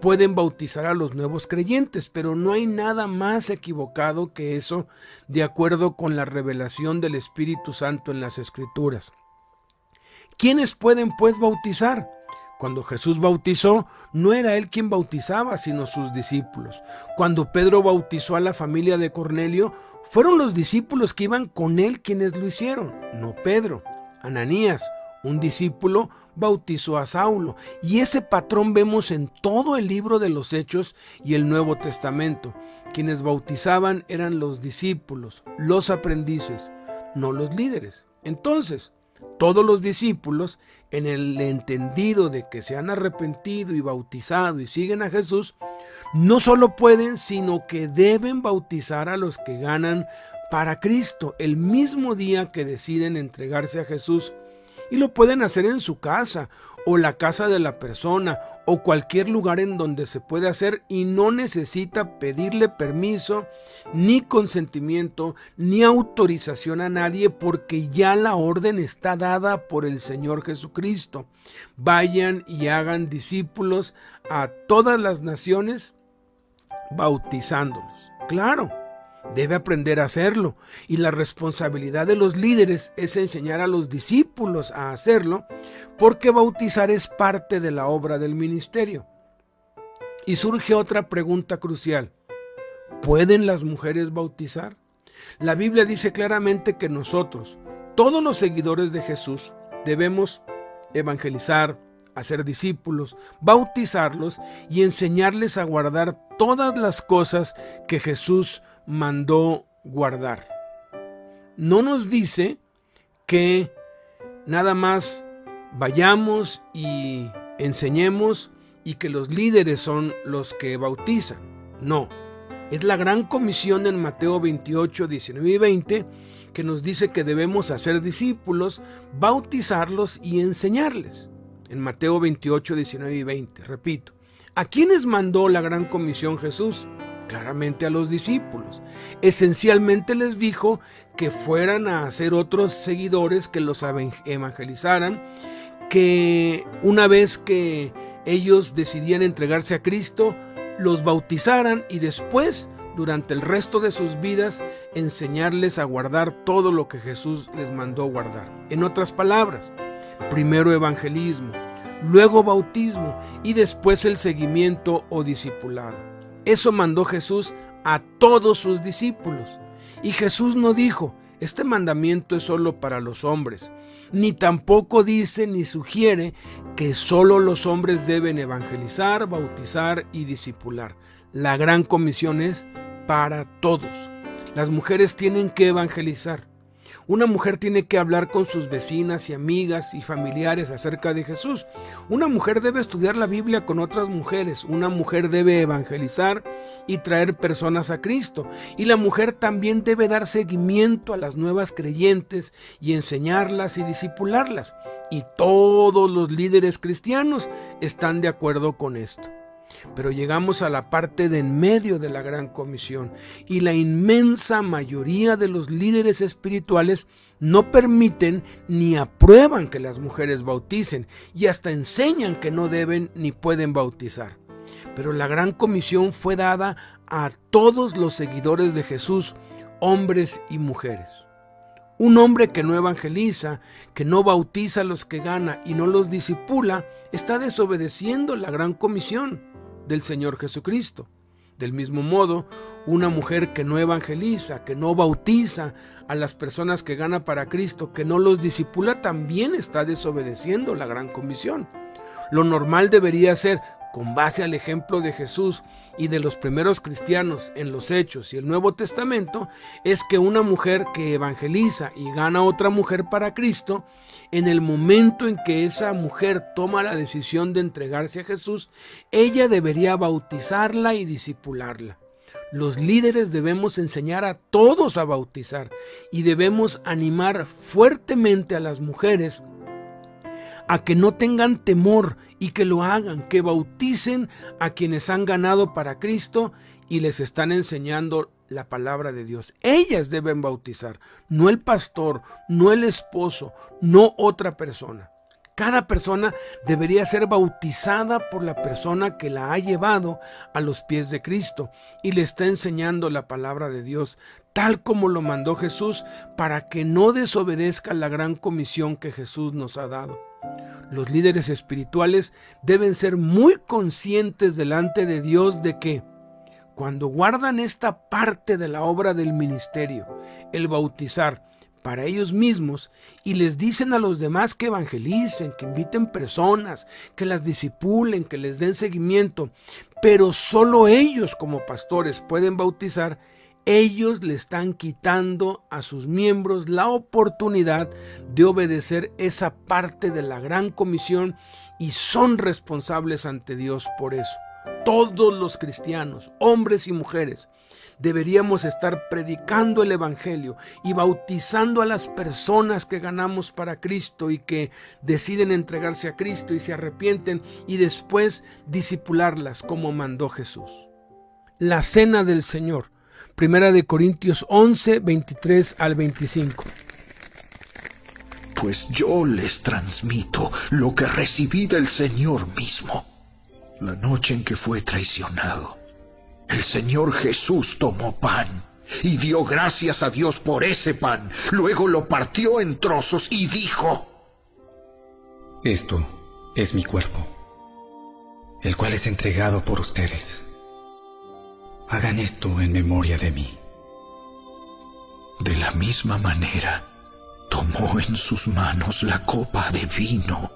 pueden bautizar a los nuevos creyentes, pero no hay nada más equivocado que eso, de acuerdo con la revelación del Espíritu Santo en las Escrituras. ¿Quiénes pueden pues bautizar? Cuando Jesús bautizó, no era Él quien bautizaba, sino sus discípulos. Cuando Pedro bautizó a la familia de Cornelio, fueron los discípulos que iban con Él quienes lo hicieron, no Pedro. Ananías, un discípulo, bautizó a Saulo, y ese patrón vemos en todo el libro de los Hechos y el Nuevo Testamento. Quienes bautizaban eran los discípulos, los aprendices, no los líderes. Entonces, todos los discípulos, en el entendido de que se han arrepentido y bautizado y siguen a Jesús, no solo pueden, sino que deben bautizar a los que ganan para Cristo el mismo día que deciden entregarse a Jesús, y lo pueden hacer en su casa o la casa de la persona o cualquier lugar en donde se puede hacer, y no necesita pedirle permiso, ni consentimiento, ni autorización a nadie, porque ya la orden está dada por el Señor Jesucristo: vayan y hagan discípulos a todas las naciones, bautizándolos. Claro, debe aprender a hacerlo, y la responsabilidad de los líderes es enseñar a los discípulos a hacerlo, porque bautizar es parte de la obra del ministerio. Y surge otra pregunta crucial: ¿pueden las mujeres bautizar? La Biblia dice claramente que nosotros, todos los seguidores de Jesús, debemos evangelizar, hacer discípulos, bautizarlos y enseñarles a guardar todas las cosas que Jesús mandó guardar. No nos dice que nada más vayamos y enseñemos y que los líderes son los que bautizan. No, es la gran comisión en Mateo veintiocho, diecinueve y veinte que nos dice que debemos hacer discípulos, bautizarlos y enseñarles. En Mateo veintiocho, diecinueve y veinte, repito, ¿a quiénes mandó la gran comisión Jesús? Claramente a los discípulos. Esencialmente les dijo que fueran a hacer otros seguidores, que los evangelizaran, que una vez que ellos decidían entregarse a Cristo, los bautizaran y después, durante el resto de sus vidas, enseñarles a guardar todo lo que Jesús les mandó guardar. En otras palabras, primero evangelismo, luego bautismo y después el seguimiento o discipulado. Eso mandó Jesús a todos sus discípulos. Y Jesús no dijo: este mandamiento es solo para los hombres, ni tampoco dice ni sugiere que solo los hombres deben evangelizar, bautizar y discipular. La gran comisión es para todos. Las mujeres tienen que evangelizar. Una mujer tiene que hablar con sus vecinas y amigas y familiares acerca de Jesús. Una mujer debe estudiar la Biblia con otras mujeres. Una mujer debe evangelizar y traer personas a Cristo. Y la mujer también debe dar seguimiento a las nuevas creyentes y enseñarlas y discipularlas. Y todos los líderes cristianos están de acuerdo con esto. Pero llegamos a la parte de en medio de la gran comisión y la inmensa mayoría de los líderes espirituales no permiten ni aprueban que las mujeres bauticen y hasta enseñan que no deben ni pueden bautizar. Pero la gran comisión fue dada a todos los seguidores de Jesús, hombres y mujeres. Un hombre que no evangeliza, que no bautiza a los que gana y no los discipula, está desobedeciendo la gran comisión del Señor Jesucristo. Del mismo modo, una mujer que no evangeliza, que no bautiza a las personas que gana para Cristo, que no los discipula, también está desobedeciendo la gran comisión. Lo normal debería ser, con base al ejemplo de Jesús y de los primeros cristianos en los Hechos y el Nuevo Testamento, es que una mujer que evangeliza y gana a otra mujer para Cristo, en el momento en que esa mujer toma la decisión de entregarse a Jesús, ella debería bautizarla y discipularla. Los líderes debemos enseñar a todos a bautizar y debemos animar fuertemente a las mujeres a que no tengan temor y que lo hagan, que bauticen a quienes han ganado para Cristo y les están enseñando la palabra de Dios. Ellas deben bautizar, no el pastor, no el esposo, no otra persona. Cada persona debería ser bautizada por la persona que la ha llevado a los pies de Cristo y le está enseñando la palabra de Dios, tal como lo mandó Jesús, para que no desobedezca la gran comisión que Jesús nos ha dado. Los líderes espirituales deben ser muy conscientes delante de Dios de que, cuando guardan esta parte de la obra del ministerio, el bautizar para ellos mismos, y les dicen a los demás que evangelicen, que inviten personas, que las disipulen, que les den seguimiento, pero solo ellos como pastores pueden bautizar, ellos le están quitando a sus miembros la oportunidad de obedecer esa parte de la gran comisión y son responsables ante Dios por eso. Todos los cristianos, hombres y mujeres, deberíamos estar predicando el evangelio y bautizando a las personas que ganamos para Cristo y que deciden entregarse a Cristo y se arrepienten y después discipularlas como mandó Jesús. La cena del Señor. Primera de Corintios once, veintitrés al veinticinco. Pues yo les transmito lo que recibí del Señor mismo. La noche en que fue traicionado, el Señor Jesús tomó pan y dio gracias a Dios por ese pan. Luego lo partió en trozos y dijo: Esto es mi cuerpo, el cual es entregado por ustedes. Hagan esto en memoria de mí. De la misma manera, tomó en sus manos la copa de vino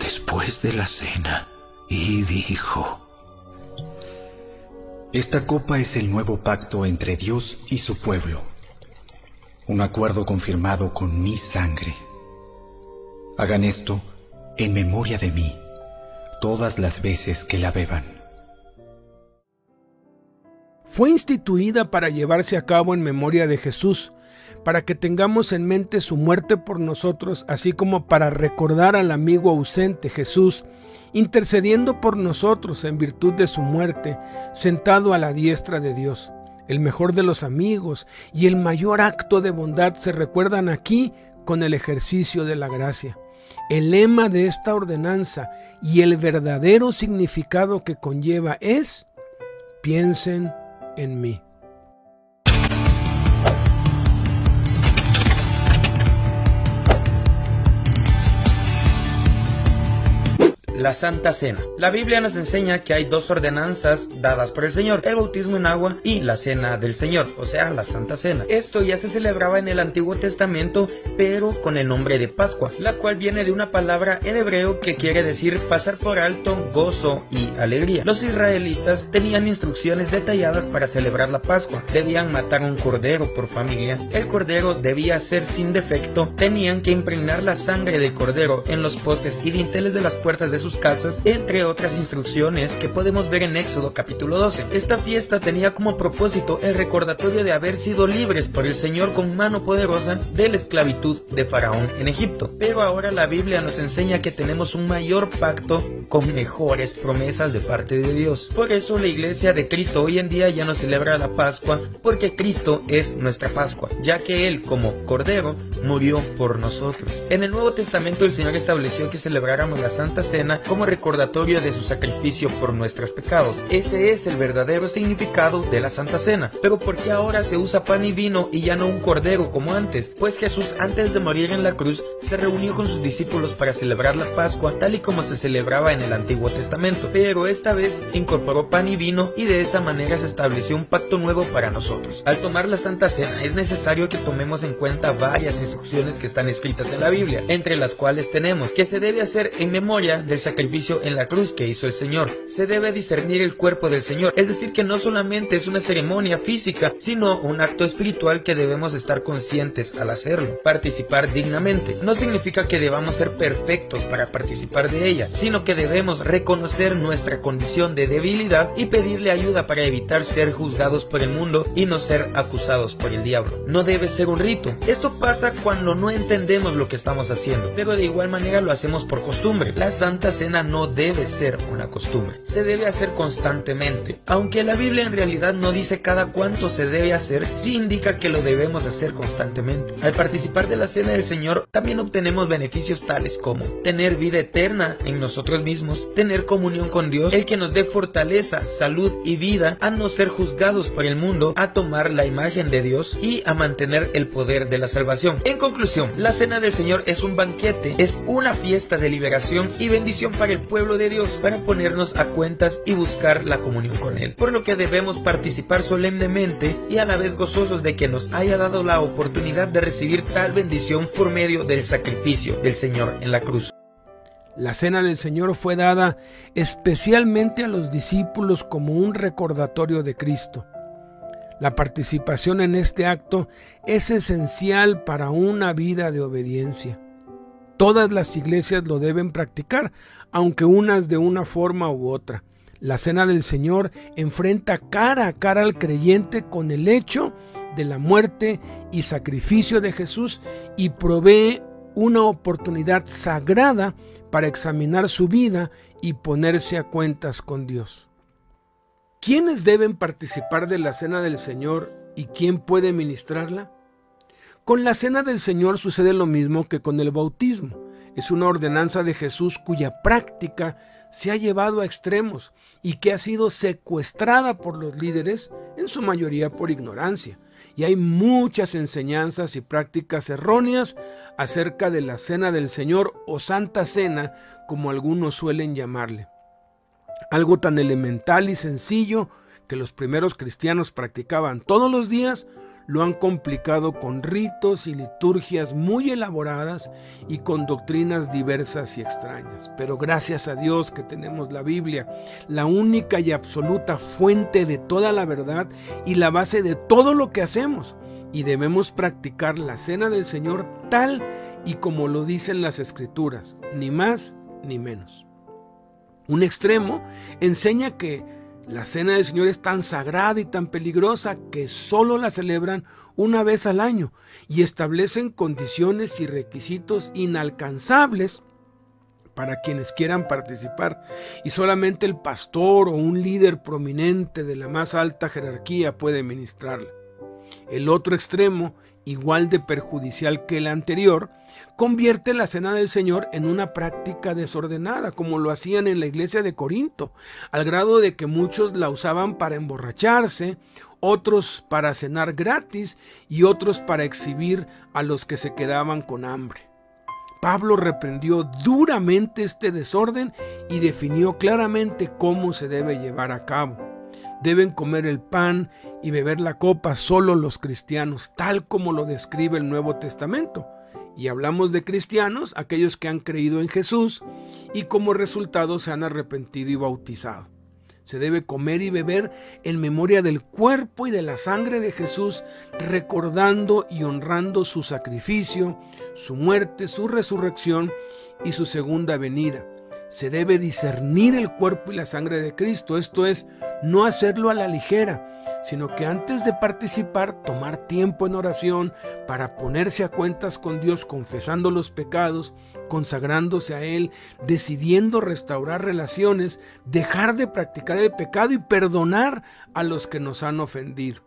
después de la cena y dijo: Esta copa es el nuevo pacto entre Dios y su pueblo, un acuerdo confirmado con mi sangre. Hagan esto en memoria de mí todas las veces que la beban. Fue instituida para llevarse a cabo en memoria de Jesús, para que tengamos en mente su muerte por nosotros, así como para recordar al amigo ausente Jesús, intercediendo por nosotros en virtud de su muerte, sentado a la diestra de Dios. El mejor de los amigos y el mayor acto de bondad se recuerdan aquí con el ejercicio de la gracia. El lema de esta ordenanza y el verdadero significado que conlleva es: piensen en mí. La Santa Cena. La Biblia nos enseña que hay dos ordenanzas dadas por el Señor: el bautismo en agua y la Cena del Señor, o sea, la Santa Cena. Esto ya se celebraba en el Antiguo Testamento, pero con el nombre de Pascua, la cual viene de una palabra en hebreo que quiere decir pasar por alto, gozo y alegría. Los israelitas tenían instrucciones detalladas para celebrar la Pascua. Debían matar un cordero por familia. El cordero debía ser sin defecto. Tenían que impregnar la sangre del cordero en los postes y dinteles de las puertas de sus casas, entre otras instrucciones que podemos ver en Éxodo capítulo doce. Esta fiesta tenía como propósito el recordatorio de haber sido libres por el Señor con mano poderosa de la esclavitud de Faraón en Egipto. Pero ahora la Biblia nos enseña que tenemos un mayor pacto con mejores promesas de parte de Dios. Por eso la Iglesia de Cristo hoy en día ya no celebra la Pascua, porque Cristo es nuestra Pascua, ya que Él, como Cordero, murió por nosotros. En el Nuevo Testamento el Señor estableció que celebráramos la Santa Cena como recordatorio de su sacrificio por nuestros pecados. Ese es el verdadero significado de la Santa Cena. Pero ¿por qué ahora se usa pan y vino y ya no un cordero como antes? Pues Jesús, antes de morir en la cruz, se reunió con sus discípulos para celebrar la Pascua tal y como se celebraba en el Antiguo Testamento, pero esta vez incorporó pan y vino, y de esa manera se estableció un pacto nuevo para nosotros. Al tomar la Santa Cena es necesario que tomemos en cuenta varias instrucciones que están escritas en la Biblia, entre las cuales tenemos que se debe hacer en memoria del sacrificio en la cruz que hizo el Señor. Se debe discernir el cuerpo del Señor, es decir, que no solamente es una ceremonia física, sino un acto espiritual que debemos estar conscientes al hacerlo. Participar dignamente no significa que debamos ser perfectos para participar de ella, sino que debemos reconocer nuestra condición de debilidad y pedirle ayuda para evitar ser juzgados por el mundo y no ser acusados por el diablo. No debe ser un rito. Esto pasa cuando no entendemos lo que estamos haciendo, pero de igual manera lo hacemos por costumbre. La Santa Cena no debe ser una costumbre, se debe hacer constantemente. Aunque la Biblia en realidad no dice cada cuánto se debe hacer, sí indica que lo debemos hacer constantemente. Al participar de la Cena del Señor también obtenemos beneficios tales como tener vida eterna en nosotros mismos, tener comunión con Dios, el que nos dé fortaleza, salud y vida, a no ser juzgados por el mundo, a tomar la imagen de Dios y a mantener el poder de la salvación. En conclusión, la Cena del Señor es un banquete, es una fiesta de liberación y bendición para el pueblo de Dios, para ponernos a cuentas y buscar la comunión con Él, por lo que debemos participar solemnemente y a la vez gozosos de que nos haya dado la oportunidad de recibir tal bendición por medio del sacrificio del Señor en la cruz. La Cena del Señor fue dada especialmente a los discípulos como un recordatorio de Cristo. La participación en este acto es esencial para una vida de obediencia. Todas las iglesias lo deben practicar, aunque unas de una forma u otra. La Cena del Señor enfrenta cara a cara al creyente con el hecho de la muerte y sacrificio de Jesús y provee una oportunidad sagrada para examinar su vida y ponerse a cuentas con Dios. ¿Quiénes deben participar de la Cena del Señor y quién puede ministrarla? Con la Cena del Señor sucede lo mismo que con el bautismo. Es una ordenanza de Jesús cuya práctica se ha llevado a extremos y que ha sido secuestrada por los líderes, en su mayoría por ignorancia. y hay muchas enseñanzas y prácticas erróneas acerca de la Cena del Señor o Santa Cena, como algunos suelen llamarle. Algo tan elemental y sencillo que los primeros cristianos practicaban todos los días, lo han complicado con ritos y liturgias muy elaboradas y con doctrinas diversas y extrañas. Pero gracias a Dios que tenemos la Biblia, la única y absoluta fuente de toda la verdad y la base de todo lo que hacemos. Y debemos practicar la Cena del Señor tal y como lo dicen las Escrituras, ni más ni menos. Un extremo enseña que la Cena del Señor es tan sagrada y tan peligrosa que solo la celebran una vez al año y establecen condiciones y requisitos inalcanzables para quienes quieran participar, y solamente el pastor o un líder prominente de la más alta jerarquía puede ministrarla. El otro extremo, igual de perjudicial que el anterior, convierte la Cena del Señor en una práctica desordenada, como lo hacían en la iglesia de Corinto, al grado de que muchos la usaban para emborracharse, otros para cenar gratis y otros para exhibir a los que se quedaban con hambre. Pablo reprendió duramente este desorden y definió claramente cómo se debe llevar a cabo. Deben comer el pan y beber la copa solo los cristianos, tal como lo describe el Nuevo Testamento. Y hablamos de cristianos, aquellos que han creído en Jesús y como resultado se han arrepentido y bautizado. Se debe comer y beber en memoria del cuerpo y de la sangre de Jesús, recordando y honrando su sacrificio, su muerte, su resurrección y su segunda venida. Se debe discernir el cuerpo y la sangre de Cristo, esto es, no hacerlo a la ligera, sino que antes de participar, tomar tiempo en oración para ponerse a cuentas con Dios, confesando los pecados, consagrándose a Él, decidiendo restaurar relaciones, dejar de practicar el pecado y perdonar a los que nos han ofendido.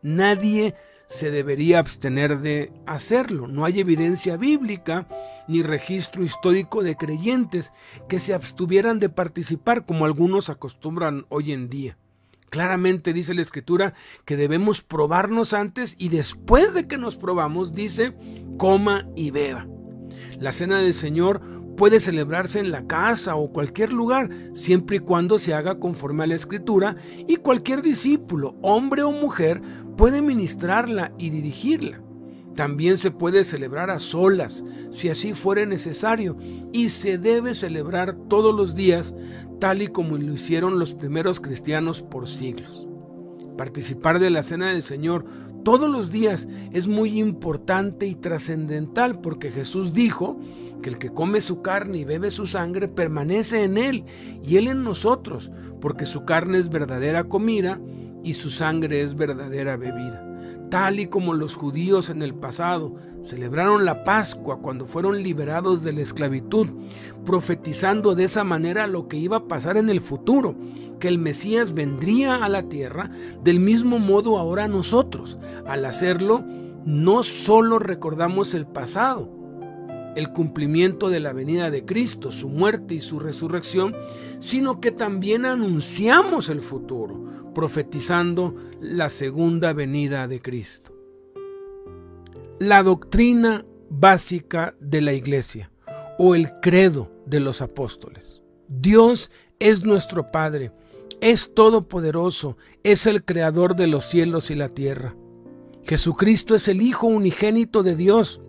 Nadie se debería abstener de hacerlo. No hay evidencia bíblica ni registro histórico de creyentes que se abstuvieran de participar como algunos acostumbran hoy en día. Claramente dice la Escritura que debemos probarnos antes y después de que nos probamos, dice, coma y beba. La Cena del Señor puede celebrarse en la casa o cualquier lugar, siempre y cuando se haga conforme a la Escritura, y cualquier discípulo, hombre o mujer, puede ministrarla y dirigirla. También se puede celebrar a solas, si así fuera necesario, y se debe celebrar todos los días, tal y como lo hicieron los primeros cristianos por siglos. Participar de la Cena del Señor todos los días es muy importante y trascendental, porque Jesús dijo que el que come su carne y bebe su sangre permanece en Él y Él en nosotros, porque su carne es verdadera comida y su sangre es verdadera bebida. Tal y como los judíos en el pasado celebraron la Pascua cuando fueron liberados de la esclavitud, profetizando de esa manera lo que iba a pasar en el futuro, que el Mesías vendría a la tierra, del mismo modo ahora nosotros, al hacerlo, no solo recordamos el pasado, el cumplimiento de la venida de Cristo, su muerte y su resurrección, sino que también anunciamos el futuro, profetizando la segunda venida de Cristo. La doctrina básica de la Iglesia o el credo de los apóstoles. Dios es nuestro Padre, es todopoderoso, es el creador de los cielos y la tierra. Jesucristo es el Hijo unigénito de Dios,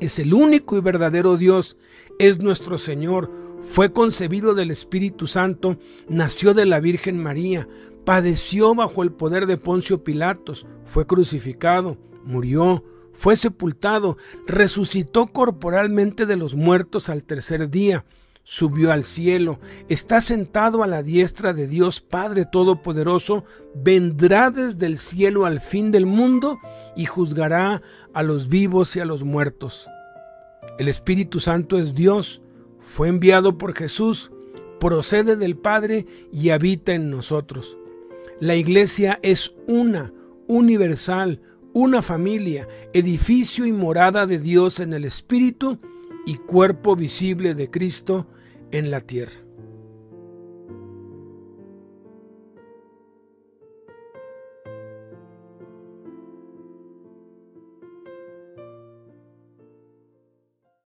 es el único y verdadero Dios, es nuestro Señor, fue concebido del Espíritu Santo, nació de la Virgen María, padeció bajo el poder de Poncio Pilatos, fue crucificado, murió, fue sepultado, resucitó corporalmente de los muertos al tercer día, subió al cielo, está sentado a la diestra de Dios Padre Todopoderoso, vendrá desde el cielo al fin del mundo y juzgará a los vivos y a los muertos. El Espíritu Santo es Dios, fue enviado por Jesús, procede del Padre y habita en nosotros. La Iglesia es una, universal, una familia, edificio y morada de Dios en el Espíritu y cuerpo visible de Cristo en la tierra.